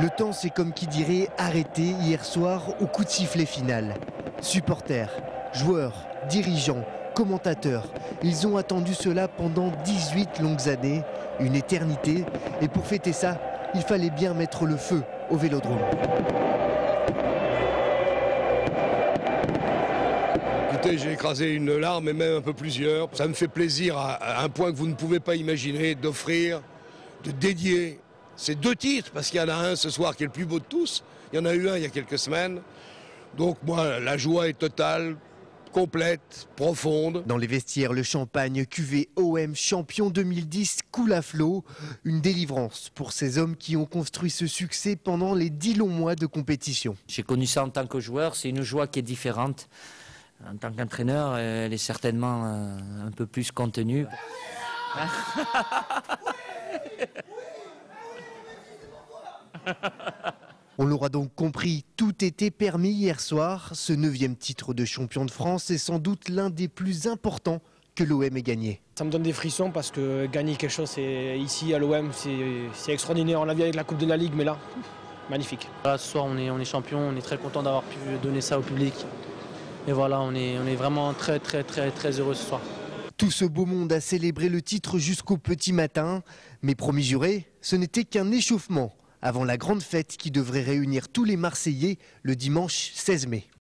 Le temps s'est, comme qui dirait, arrêté hier soir au coup de sifflet final. Supporters, joueurs, dirigeants, commentateurs, ils ont attendu cela pendant 18 longues années, une éternité. Et pour fêter ça, il fallait bien mettre le feu au Vélodrome. J'ai écrasé une larme et même un peu plusieurs. Ça me fait plaisir à un point que vous ne pouvez pas imaginer d'offrir, de dédier ces deux titres, parce qu'il y en a un ce soir qui est le plus beau de tous. Il y en a eu un il y a quelques semaines. Donc moi, la joie est totale, complète, profonde. Dans les vestiaires, le champagne cuvée OM champion 2010 coule à flot. Une délivrance pour ces hommes qui ont construit ce succès pendant les 10 longs mois de compétition. J'ai connu ça en tant que joueur, c'est une joie qui est différente. En tant qu'entraîneur, elle est certainement un peu plus contenue. On l'aura donc compris, tout était permis hier soir. Ce 9e titre de champion de France est sans doute l'un des plus importants que l'OM ait gagné. Ça me donne des frissons parce que gagner quelque chose ici à l'OM, c'est extraordinaire. On l'a vu avec la Coupe de la Ligue, mais là, magnifique. Là, ce soir, on est champion, on est très content d'avoir pu donner ça au public. Et voilà, on est vraiment très heureux ce soir. Tout ce beau monde a célébré le titre jusqu'au petit matin. Mais promis juré, ce n'était qu'un échauffement avant la grande fête qui devrait réunir tous les Marseillais le dimanche 16 mai.